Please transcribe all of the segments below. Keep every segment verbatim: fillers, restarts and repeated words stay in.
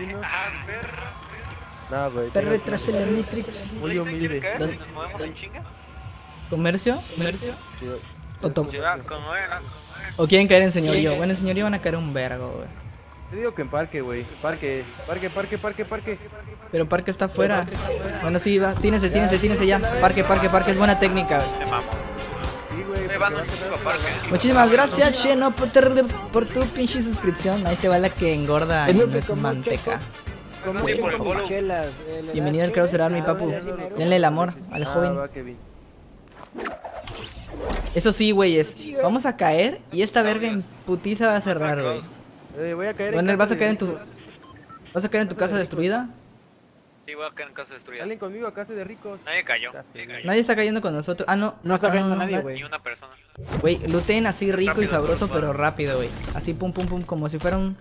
argentinos. Ah, perro. No, güey. Perro detrás de la Matrix. Muy humilde. ¿Dónde nos movemos en chinga? ¿Comercio? ¿Comercio? O tomo. O quieren caer en señorío. Bueno, en señorío van a caer un vergo, güey. Te digo que en parque, güey. Parque, parque, parque, parque, parque. Pero parque está afuera. Bueno, sí, va. Tínense, tínense, tínense ya. Parque, parque, parque. Es buena técnica, güey. Te mamo. Muchísimas gracias, Sheno, por, por tu pinche suscripción. Ahí te va la que engorda y no es manteca. Bienvenido al Krauser Army, papu. Denle el amor al joven. Eso sí, güeyes. Vamos a caer y esta verga en putiza va a cerrar, güey. Bueno, vas a caer en tu... ¿Vas a caer en tu casa destruida? Sí, voy a caer en casa destruida. Salen conmigo a casa de ricos. Nadie cayó. Nadie está cayendo con nosotros. Ah, no. No está cayendo nadie, güey. Ni una persona. Güey, looten así rico y sabroso, pero rápido, güey. Así pum pum pum, como si fuera un...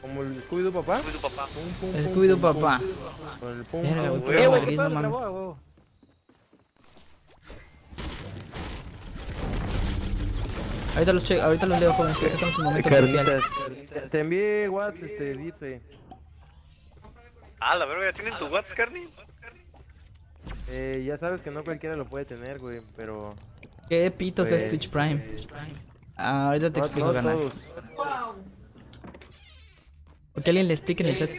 Como el Scooby-Doo papá. Scooby-Doo papá. El Scooby-Doo papá. Mira, güey, puro Madrid, no mames. Ahorita los checo, ahorita los leo, joven. Estamos en un momento crucial. Te envié WhatsApp, este, dice... Ah, la verga, ¿ya tienen tu WhatsApp, Carni? Eh, ya sabes que no cualquiera lo puede tener, güey, pero... ¿Qué pitos pues... es Twitch Prime? Ah, ahorita te no, explico, no, canal. ¿Por qué alguien le explique en el chat?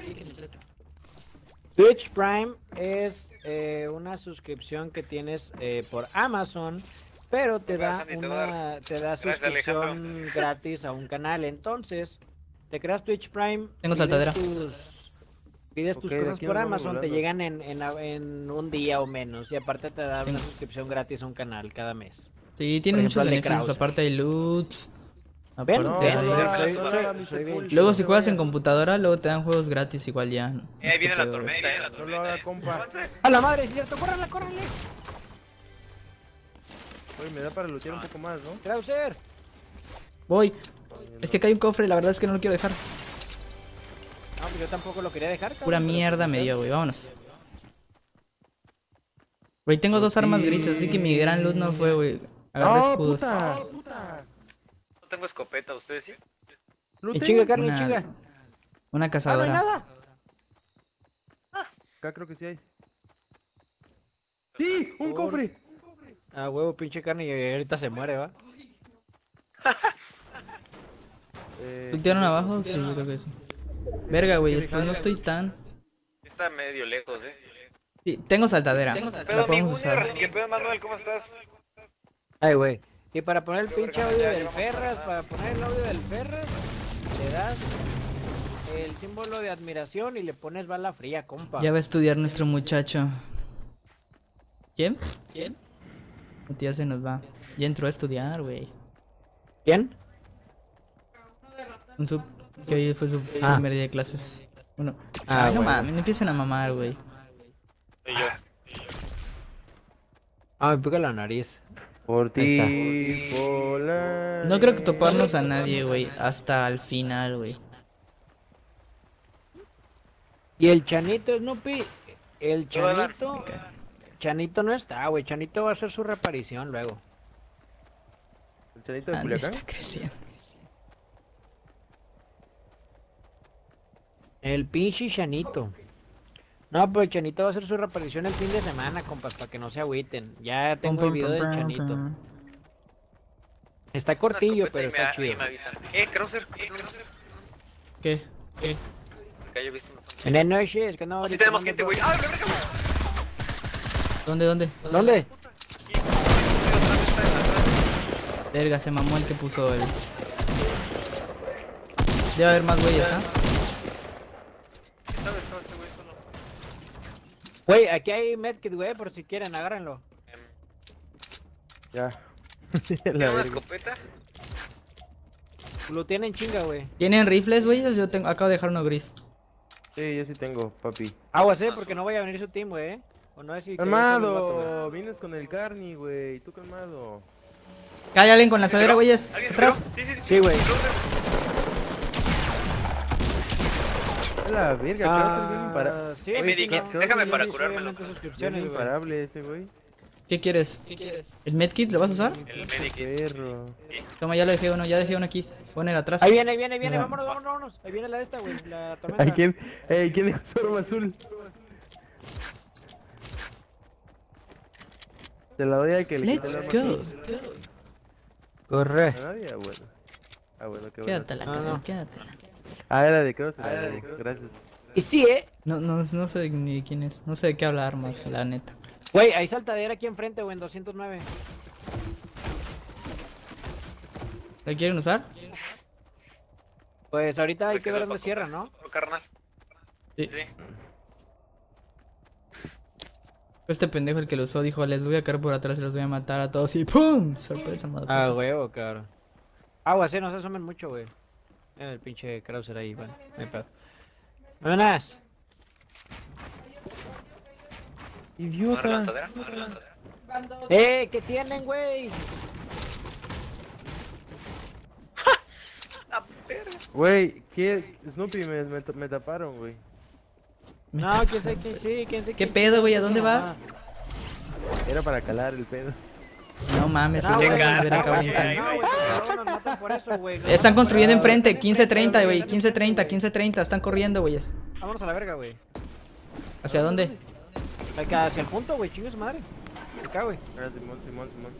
Twitch Prime es eh, una suscripción que tienes eh, por Amazon, pero te da, una, te da suscripción Gracias, gratis a un canal. Entonces, te creas Twitch Prime... Tengo saltadera. Pides tus okay, cosas por Amazon, volando. Te llegan en, en, en un día o menos. Y aparte te da una suscripción gratis a un canal cada mes. Sí, tiene muchos beneficios, aparte de loots. Aparte no, de... No, no, no, luego si juegas en computadora, luego te dan juegos gratis igual ya. No, eh, ahí viene la tormenta, eh, la tormenta. No lo haga, compa. A la madre, es cierto, córrele, córrele. Oye, me da para lootear un poco más, ¿no? Krauser. Voy. Es que cae un cofre, la verdad es que no lo quiero dejar. No, yo tampoco lo quería dejar, cabrón. Pura mierda me dio, güey, vámonos. Güey, tengo dos armas grises, así que mi gran luz no fue, güey. Agarré oh, escudos. Puta. Oh, puta. No tengo escopeta, ¿ustedes sí? Y chinga, Carlos, chinga. Una cazadora. No hay nada. Ah. Acá creo que sí hay. ¡Sí! ¡Un Por... cofre! Ah, huevo, pinche carne, y ahorita se muere, va. eh, ¿Tutearon abajo? Sí, yo creo que sí. Verga, güey, es que no estoy tan... Está medio lejos, eh. Sí, tengo saltadera. Tengo saltadera. Pero podemos usar. ¿Qué pedo, Manuel? ¿Cómo estás? Ay, güey. Y para poner el pinche audio del Ferras, para poner el audio del Ferras, le das el símbolo de admiración y le pones bala fría, compa. Ya va a estudiar nuestro muchacho. ¿Quién? ¿Quién? Ya se nos va. Ya entró a estudiar, güey. ¿Quién? Un sub... Que hoy fue su ah. primer día de clases. Bueno, ah, ay, no bueno. mames, no empiecen a mamar, güey. Soy yo. Ah, me pica la nariz. Por ti, por la... No creo que toparnos a nadie, güey. Hasta el final, güey. Y el Chanito, Snoopy. El Chanito. Chanito no está, güey. Chanito va a hacer su reaparición luego. ¿El Chanito de Culiacán? Está creciendo. El pinche Chanito. No, pues Chanito va a hacer su reaparición el fin de semana, compas, para que no se agüiten. Ya tengo el video del Chanito. Está cortillo, pero está chido. Eh, Krauser, ¿qué? ¿Qué? En la noche, es que no... Sí tenemos gente, güey. ¿Dónde, dónde? ¿Dónde? Verga, se mamó el que puso el... Debe haber más güeyes, ¿ah? Wey, aquí hay medkit, wey, por si quieren, agárrenlo. Ya. ¿Tienen una escopeta? Lo tienen chinga, wey. ¿Tienen rifles, wey? Yo tengo, acabo de dejar uno gris. Sí, yo sí tengo, papi. Aguas, eh, porque no vaya a venir su team, wey. O no es si... Calmado, vienes con el Carni, wey, tú calmado. Cae alguien con la asadera, güeyes. ¿Atrás? Sí, sí, sí. Sí, wey. La verga, ah, claro, es impara... sí, hey, me dije, déjame para curármelo. Es imparable ese güey. ¿Qué quieres? ¿Qué quieres? ¿El medkit lo vas a usar? El medkit. Toma, ya lo dejé uno, ya dejé uno aquí. Poner atrás. Ahí viene, ahí viene, ahí viene, vámonos, vámonos, vámonos. Ahí viene la de esta, güey, la tormenta. ¿Quién? Eh, ¿quién dejó su arma azul? Te la doy a que le quite la arma azul. Corre. Ah, bueno. Ah, bueno, qué bueno. Quédatela, cabrón, quédatela. Ah, era de Krauser, ah, era de gracias. Y sí, eh. No, no, no sé ni de quién es, no sé de qué habla armas, la neta. Güey, hay saltadera aquí enfrente, güey, en doscientos nueve. ¿La quieren usar? Pues ahorita hay que ver dónde cierra, ¿no? Carnal. Sí. Este pendejo el que lo usó dijo, les voy a caer por atrás y los voy a matar a todos y ¡pum! Sorpresa, madre. Ah, huevo, cabrón. Agua, sí, no se asomen mucho, güey. Mira el pinche Krauser ahí, vale. No hay pedo. ¡Vámonos! Idiota. Eh, ¿qué tienen, güey? La perra. Güey, ¿qué? Snoopy me, me, me taparon, güey. No, quién sabe quién sí, quién sabe. ¿Qué pedo, güey? ¿A dónde vas? Era para calar el pedo. No mames, no, wey, wey, no, wey, no, no, no por eso, wey, no. Están construyendo enfrente, quince treinta, güey, quince treinta, quince treinta, están corriendo, güeyes. Vámonos a la verga, güey. ¿Hacia dónde? Hacia el punto, güey, chingue su madre. Acá, güey. Simón, Simón, Simón.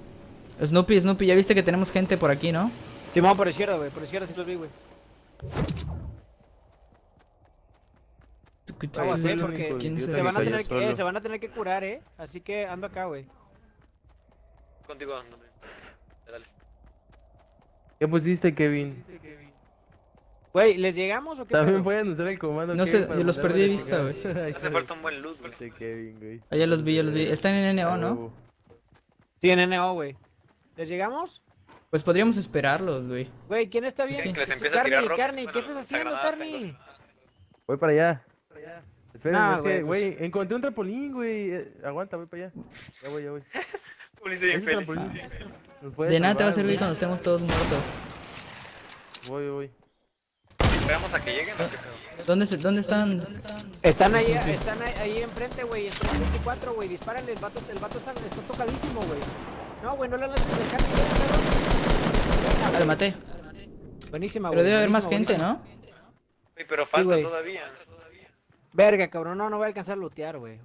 Snoopy, Snoopy, ya viste que tenemos gente por aquí, ¿no? Simón, por izquierda, güey, por izquierda sí los vi, güey. Se van a tener que curar, eh. Así que ando acá, güey. Contigo, no, dale. ¿Qué pusiste, Kevin? Güey, ¿les llegamos o qué? También pueden usar el comando. No sé, yo los perdí de vista, güey. Hace falta un buen loot, güey. Ah, ya los vi, ya los vi. Están en N O, ¿no? Sí, en N O, güey. ¿Les llegamos? Pues podríamos esperarlos, güey. Güey, ¿quién está bien? Carni, ¿qué estás haciendo, Carni? Voy para allá. Espera, güey, encontré un trampolín, güey. Aguanta, voy para allá. Ya voy, ya voy. De nada te va a servir cuando estemos todos muertos. Voy, voy. Esperamos a que lleguen. ¿Dónde están? Están ahí, están ahí enfrente, güey. Enfrente veinticuatro, güey. Dispárenle, el vato está tocadísimo, güey. No, güey, no le hagas acercar. Lo maté. Buenísima, güey. Pero debe haber más gente, ¿no? Sí, pero falta todavía. Verga, cabrón. No, no voy a alcanzar a lootear, güey.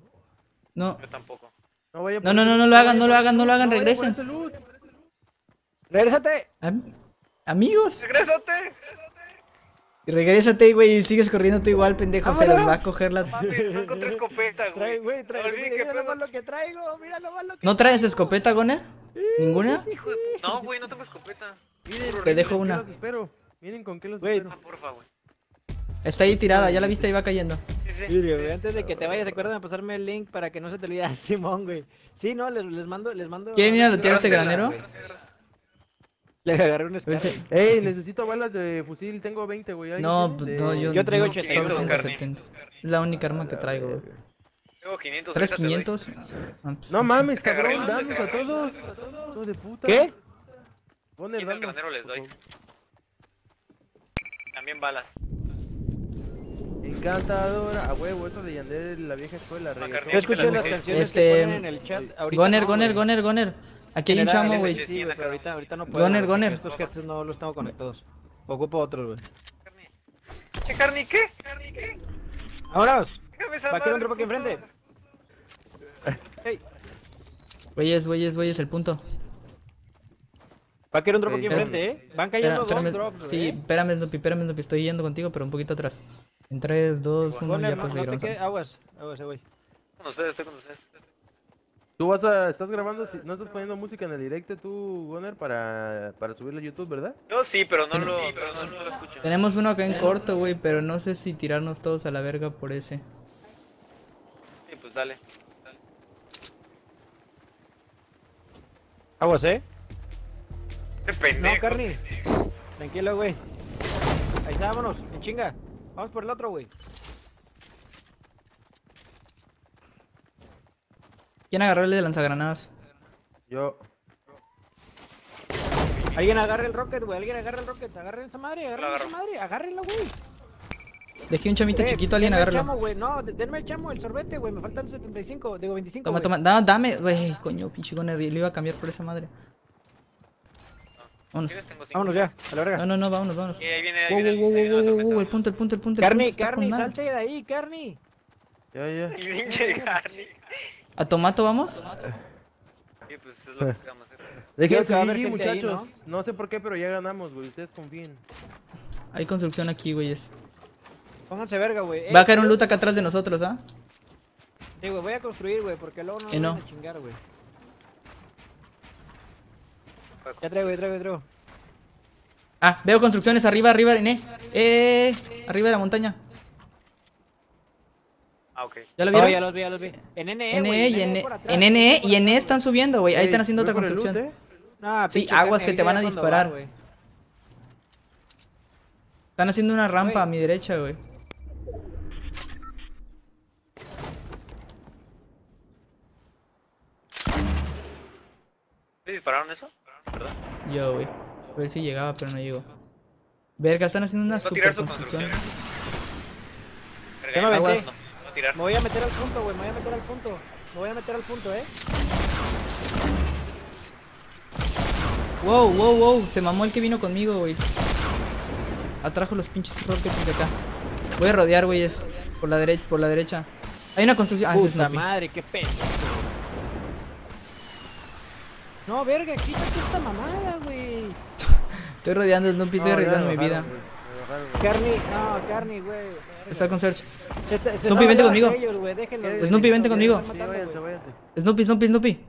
No. Yo tampoco. No, no, no, no lo hagan, no lo hagan, no lo hagan, no regresen. Regrésate. Am amigos. Regrésate. Regrésate, güey, y sigues corriendo tú igual, pendejo. ¡Vámonos! Se los va a coger la... Mames, no encontré escopeta, güey. Güey, mira lo que traigo, mira lo malo que traigo. ¿No traes escopeta, Goner? ¿Ninguna? Hijo de... No, güey, no tengo escopeta. Miren, te dejo una. Miren con qué los espero. Ah, porfa, güey. Está ahí tirada, ya la viste, ahí va cayendo. Sí, sí. Sí, güey, antes de que te vayas, acuérdame de pasarme el link para que no se te olvide a Simón, güey. Sí, no, les, les mando, les mando... ¿Quieren ir a lootear este granero? Le agarré un escudo. Ey, necesito balas de fusil, tengo veinte, güey. No, no, yo... Yo traigo ochocientos setenta. Es la única arma que traigo, güey. Tengo quinientos. ¿Tres quinientos? No mames, cabrón, danos a todos. Todos de puta. ¿Qué? Pon el granero, les doy. También balas. Encantadora, a huevo, eso de Yandel de la vieja escuela. Yo escuché las canciones este... que ponen en el chat. Goner, no, Goner, wey. Goner, Goner. Aquí hay un chamo, güey. Sí, sí, ahorita, ahorita no puedo. Goner, Goner. Estos headsets no los tengo conectados. Ocupo otros, güey. ¿Qué, Carni? ¿Qué? ¿Carni? ¿Qué? ¡Vámonos! Va a quedar un tropa aquí enfrente. Hey. Güeyes, güeyes, güeyes, el punto. Va a quedar un drop aquí enfrente, eh. Van cayendo dos drops. Sí, espérame, Snoopy, espérame, Snoopy. Estoy yendo contigo, pero un poquito atrás. En tres, dos, uno, ya conseguirán. Aguas, aguas, güey. Con ustedes, estoy con ustedes. Tú vas a... Estás grabando, no estás poniendo música en el directo tú, Goner, para, para subirlo a YouTube, ¿verdad? Yo sí, pero no lo escucho. Tenemos uno acá en corto, güey, pero no sé si tirarnos todos a la verga por ese. Sí, pues dale. Aguas, ¿eh? ¡Qué pendejo! No, Carni. Tranquilo, güey. Ahí está, vámonos, en chinga. Vamos por el otro, güey. ¿Quién agarró el de lanzagranadas? Yo. Alguien agarre el rocket, güey. Alguien agarre el rocket. Agarren esa madre, agarren esa madre. Agárrenlo, güey. Dejé un chamito eh, chiquito a alguien a verlo. Chamo, wey. No, denme el chamo, el sorbete, güey. Me faltan setenta y cinco, digo veinticinco. Toma, wey. Toma, no, dame, güey. Coño, pinche con el le iba a cambiar por esa madre. Vámonos. Vámonos ya, a la verga. No, no, no, vámonos, vámonos. Eh, ahí viene, ahí viene, oh, oh, ahí viene oh, la tormenta. Oh, el punto, el punto, el punto. Carni, Carni, salte de ahí, Carni. Ya, ya. Pinche Carni. ¿A Tomato vamos? Sí, pues es lo que vamos a hacer. Dejen subir, muchachos. Ahí, ¿no? No sé por qué, pero ya ganamos, güey. Ustedes confíen. Hay construcción aquí, güeyes. Pónganse verga, güey. Va a caer un loot acá atrás de nosotros, ¿ah? ¿eh? Sí, güey, voy a construir, güey, porque luego no nos eh, no. van a chingar, güey. Ya traigo, ya traigo, ya traigo. Ah, veo construcciones arriba, arriba, René. Eh, arriba de la montaña. Ah, ok. ¿Ya lo vi? Oh, ya los vi, ya los vi. En N E, en N E, y N E, en N E y N E están subiendo, güey. Ahí están haciendo otra construcción. Loot, eh? nah, sí, aguas que te van a disparar, güey. Están haciendo una rampa wey. A mi derecha, güey. ¿Le dispararon eso? ¿Verdad? Yo, güey. A ver si llegaba, pero no llegó. Verga, están haciendo una no super construcción. Yo me aguas. No, no tirar. Me voy a meter al punto, güey. Me voy a meter al punto. Me voy a meter al punto, eh. Wow, wow, wow. Se mamó el que vino conmigo, güey. Atrajo los pinches rockets de acá. Voy a rodear, güeyes. Por la derecha, por la derecha. Hay una construcción. Ah, puta madre, qué pedo. No, verga, quítate esta mamada, güey. Estoy rodeando el Snoopy, estoy arriesgando mi vida. Carni, no, Carni, güey. Está con Serge. Snoopy, vente conmigo. Snoopy, vente conmigo. Snoopy, Snoopy, Snoopy.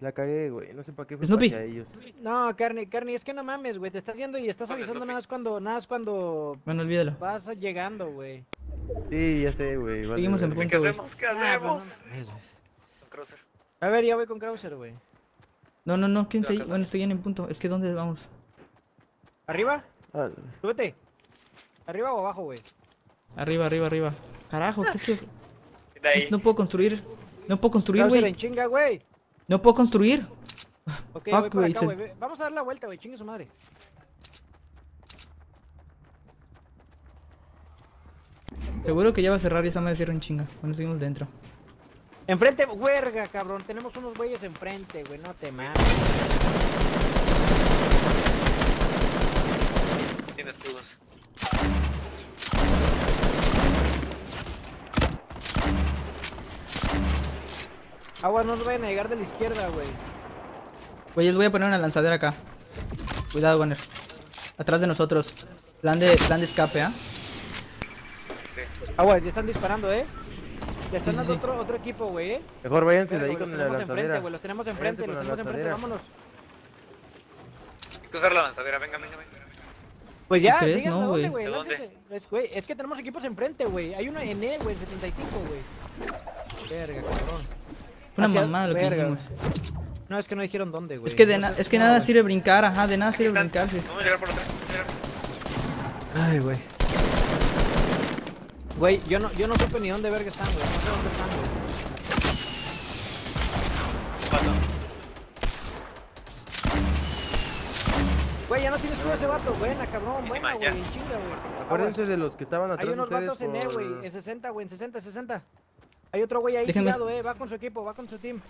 La cagué, güey, no sé para qué fue Snoopy. Para ellos. No, Carni, Carni, es que no mames, güey, te estás viendo y estás avisando nada más cuando, nada más cuando... Bueno, olvídalo. Vas llegando, güey. Sí, ya sé, güey. Vale, seguimos en punto, ¿qué hacemos? ¿Qué hacemos? Ah, bueno, con Krauser. A ver, ya voy con Krauser, güey. No, no, no, quédense ahí. Bueno, estoy bien en punto. Es que, ¿dónde vamos? ¿Arriba? Ah. Súbete. ¿Arriba o abajo, güey? Arriba, arriba, arriba. Carajo, ¿qué es que...? De ahí. No puedo construir. No puedo construir, güey. En chinga, güey. No puedo construir. Okay, fuck, güey. Se... Vamos a dar la vuelta, güey. Chingue su madre. Seguro que ya va a cerrar y esa madre cierra en chinga. Bueno, seguimos dentro. Enfrente, huerga, cabrón. Tenemos unos güeyes enfrente, güey. No te mames. Tiene escudos. Agua, no nos vayan a llegar de la izquierda, güey. Güeyes, voy a poner una lanzadera acá. Cuidado, Warner. Atrás de nosotros. Plan de, plan de escape, ¿ah? ¿eh? Agua, ya están disparando, ¿eh? Ya están sí, sí, sí. Otro, otro equipo, güey, ¿eh? Mejor váyanse de ahí con la lanzadera. Los tenemos enfrente, los tenemos enfrente, vámonos. Hay que usar la lanzadera, venga, venga, venga. Pues ya, díganme a dónde, güey. ¿De dónde? Es que tenemos equipos enfrente, güey. Hay uno en E, güey, setenta y cinco, güey. Verga, cabrón. Fue una mamada lo que hicimos. No, es que no dijeron dónde, güey. Es que, de na es que nada sirve brincar, ajá, de nada sirve brincar. Vamos a llegar por atrás. Ay, güey. Güey, yo no, yo no supe ni dónde verga están, güey. No sé dónde están, güey. Güey, ya no tienes todo ese vato, buena, cabrón, buena, güey, chinga, güey. Acuérdense de los que estaban atrás. Hay unos vatos en E, güey, en sesenta, güey, en sesenta, sesenta. Hay otro güey ahí tirado, eh, va con su equipo, va con su team.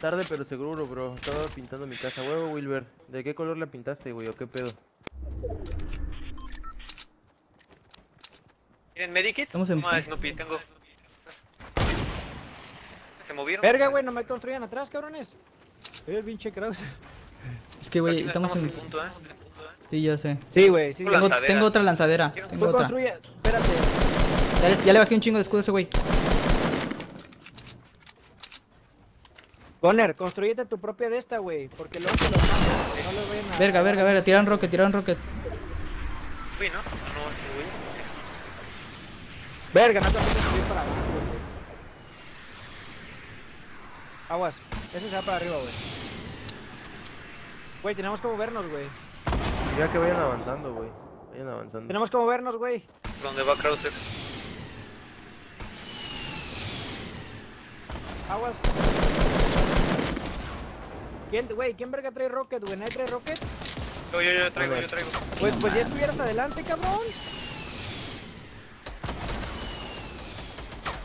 Tarde pero seguro, bro. Estaba pintando mi casa. Huevo, Wilber. ¿De qué color la pintaste, güey? ¿O qué pedo? ¿Tienen medikit? Estamos en... No, Snoopy, tengo... ¿Se movieron? Verga, güey, no me construyan atrás, cabrones. Soy el pinche Krauser. Es que, güey, estamos, estamos en... en punto, eh. Sí, ya sé. Sí, güey. Sí, tengo, tengo otra lanzadera. Tengo otra. Espérate. Ya le, ya le bajé un chingo de escudo a ese güey. Goner, construyete tu propia de esta, güey. Porque luego te los mando, no los vayan a... Verga, verga, verga. Tiran rocket, tiran rocket. Uy, ¿no? No, no, sí, güey. Verga, no te vas a subir para abajo, güey. Aguas. Ese se va para arriba, güey. Güey, tenemos que movernos, güey. Ya que vayan avanzando, güey. Vayan avanzando. Tenemos que movernos, güey. ¿Dónde va Krauser? Aguas. ¿Quién, güey? ¿Quién verga trae rocket, güey? ¿Nadie trae rocket? Yo, yo, yo traigo, yo traigo. Pues, pues ya estuvieras adelante, cabrón.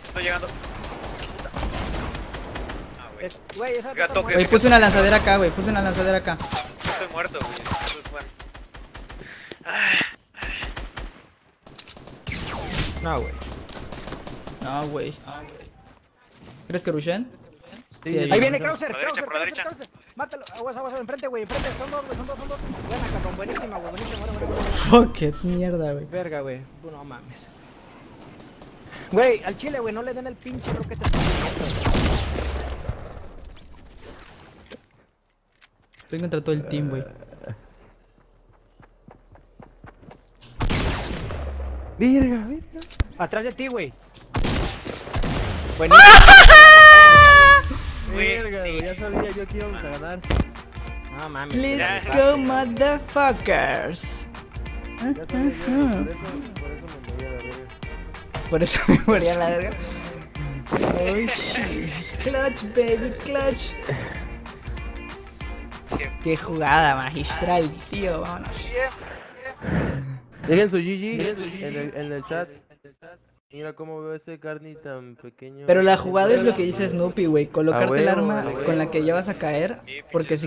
Estoy llegando. Ah, güey. Es, güey, esa Gato, que, güey, puse una lanzadera acá, güey. Puse una lanzadera acá. Estoy muerto, güey. Estoy muerto. No, güey. No, güey. Ah, güey. ¿Crees que rushen? Sí, sí, ahí viene, viene Krauser. Por la derecha, por la derecha. Mátalo, aguas, aguas, enfrente, güey, enfrente, son dos, güey, son dos, son dos. Buena, cabrón, buenísima, güey, buenísima, buena, buena. Fuck it, mierda, güey. Verga, güey, no mames. Güey, al chile, güey, no le den el pinche roquete que te está haciendo. Estoy contra todo el team, güey. Verga, verga. Atrás de ti, güey. Buenísimo. Verga, güey, ya sabía yo que íbamos a ganar. No mames. Let's go, motherfuckers. Ya sabía, yo, por eso, por eso me moría la verga. Por eso me moría la verga. Oh shit. Clutch, baby, clutch. Qué jugada magistral, tío. Vámonos. Dejen su G G en el, en el chat. Mira cómo veo ese carni tan pequeño. Pero la jugada es lo que dice Snoopy, güey. Colocarte ah, bueno, el arma ah, bueno, con la que ya vas a caer. Porque si